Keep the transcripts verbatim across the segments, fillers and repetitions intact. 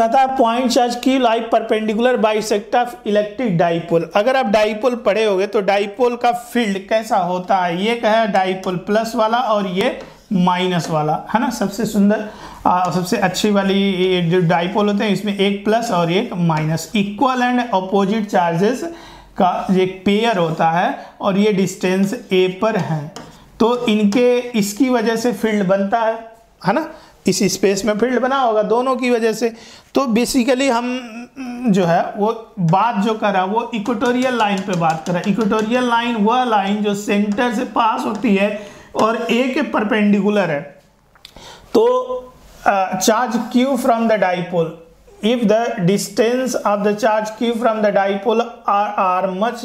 कहता है point charge की like perpendicular bisect of electric dipole. अगर आप डाइपोल पढ़े होगे तो डाइपोल का फील्ड कैसा होता है, ये कहे डाइपोल प्लस वाला और ये माइनस वाला है ना। सबसे सुंदर आ, सबसे अच्छी वाली जो डाइपोल होते हैं इसमें एक प्लस और एक minus, equal and opposite charges का एक पेयर होता है और ये डिस्टेंस ए पर है, तो इनके इसकी वजह से फील्ड बनता है है ना। इस स्पेस में फील्ड बना होगा दोनों की वजह से। तो बेसिकली हम जो है वो बात जो कर रहा है वो इक्वेटोरियल लाइन पे बात कर रहा है। इक्वेटोरियल लाइन वह लाइन जो सेंटर से पास होती है और ए के परपेंडिकुलर है। तो charge Q from the dipole, if the distance of the charge Q from the dipole R are much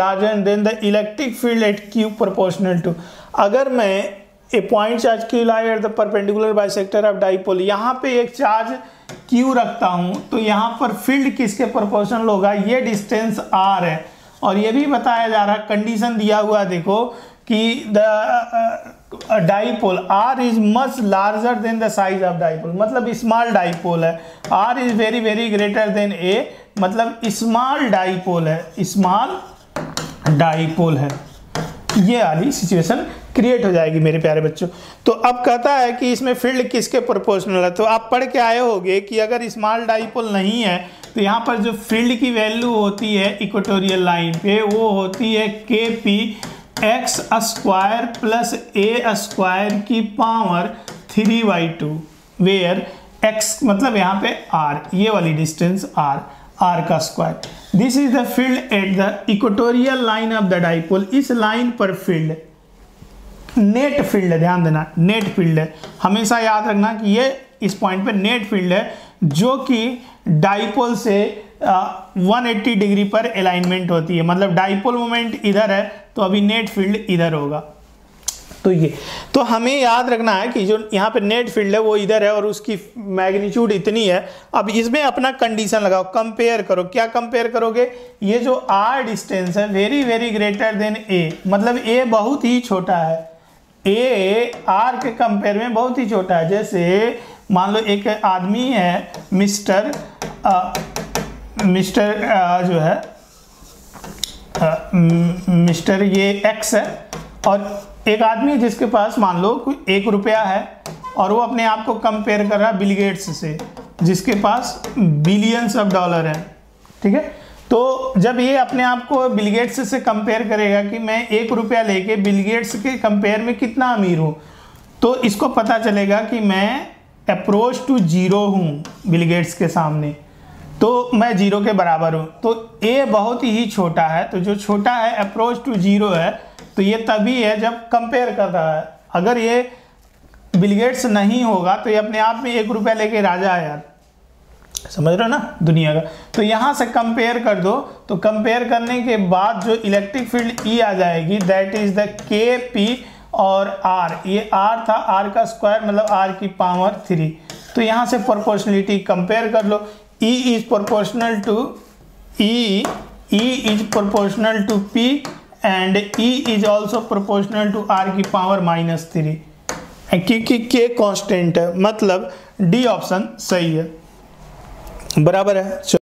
larger than the electric field at Q proportional to. अगर मैं a point charge Q lie at the perpendicular bisector of dipole, यहाँ पे एक charge Q रखता हूँ तो यहाँ पर फील्ड किसके प्रोपोर्शनल होगा, ये डिस्टेंस आर है। और ये भी बताया जा रहा है, कंडीशन दिया हुआ देखो कि the dipole are is much larger than the size of dipole, मतलब स्मॉल डाइपोल है। Are is very very greater than a, मतलब स्मॉल डाइपोल है, स्मॉल डाइपोल है। ये वाली सिचुएशन क्रिएट हो जाएगी मेरे प्यारे बच्चों। तो अब कहता है कि इसमें फील्ड किसके प्रोपोर्शनल है, तो आप पढ़ के आए होंगे कि अगर स्मॉल डाइपोल नहीं है तो यहाँ पर जो फील्ड की वैल्यू होती है इक्वेटोरियल लाइन पे वो होती है के P x square plus a square की power three by two, where x मतलब यहाँ पे आर, ये वाली डिस्टेंस आर, आर का square. This is the field at the equatorial line of the dipole. इस लाइन पर फील्ड नेट फील्ड है, ध्यान देना नेट फील्ड है, हमेशा याद रखना कि ये इस पॉइंट पे नेट फील्ड है जो कि डाइपोल से एक सौ अस्सी डिग्री पर अलाइनमेंट होती है, मतलब डाइपोल मोमेंट इधर है तो अभी नेट फील्ड इधर होगा। तो ये तो हमें याद रखना है कि जो यहाँ पे नेट फील्ड है वो इधर है और उसकी मैग्नीट्यूड इतनी है। अब इसमें अपना कंडीशन लगाओ, कंपेयर करो, क्या कंपेयर करोगे, ये जो आर डिस्टेंस है very very greater than a, मतलब ए बहुत ही छोटा है, ए आर के कंपेयर में बहुत ही छोटा है। जैसे मान लो एक आदमी है मिस्टर आ, मिस्टर आ, जो है आ, मिस्टर ये एक्स है और एक आदमी जिसके पास मान लो कोई एक रुपया है और वो अपने आप को कंपेयर कर रहा है बिल गेट्स से जिसके पास बिलियंस ऑफ डॉलर है, ठीक है। तो जब ये अपने आप को बिल गेट्स से कंपेयर करेगा कि मैं एक रुपया लेके बिल गेट्स के कंपेयर में कितना अमीर हूँ, तो इसको पता चलेगा कि मैं अप्रोच टू जीरो हूँ बिल गेट्स के सामने, तो मैं जीरो के बराबर हूँ। तो ए बहुत ही छोटा है, तो जो छोटा है अप्रोच टू जीरो है, तो ये तभी है जब कंपेयर कर रहा है। अगर ये बिल गेट्स नहीं होगा तो ये अपने आप में एक रुपया लेके राजा है यार, समझ रहे हो ना, दुनिया का। तो यहाँ से कंपेयर कर दो, तो कंपेयर करने के बाद जो इलेक्ट्रिक फील्ड ई आ जाएगी दैट इज द के पी और आर, ये आर था, आर का स्क्वायर मतलब आर की पावर थ्री। तो यहाँ से प्रोपोर्शनलिटी कंपेयर कर लो, E is proportional to E, E is proportional to P and E is also proportional to are की पावर माइनस थ्री, क्योंकि के कांस्टेंट है, मतलब डी ऑप्शन सही है, बराबर है।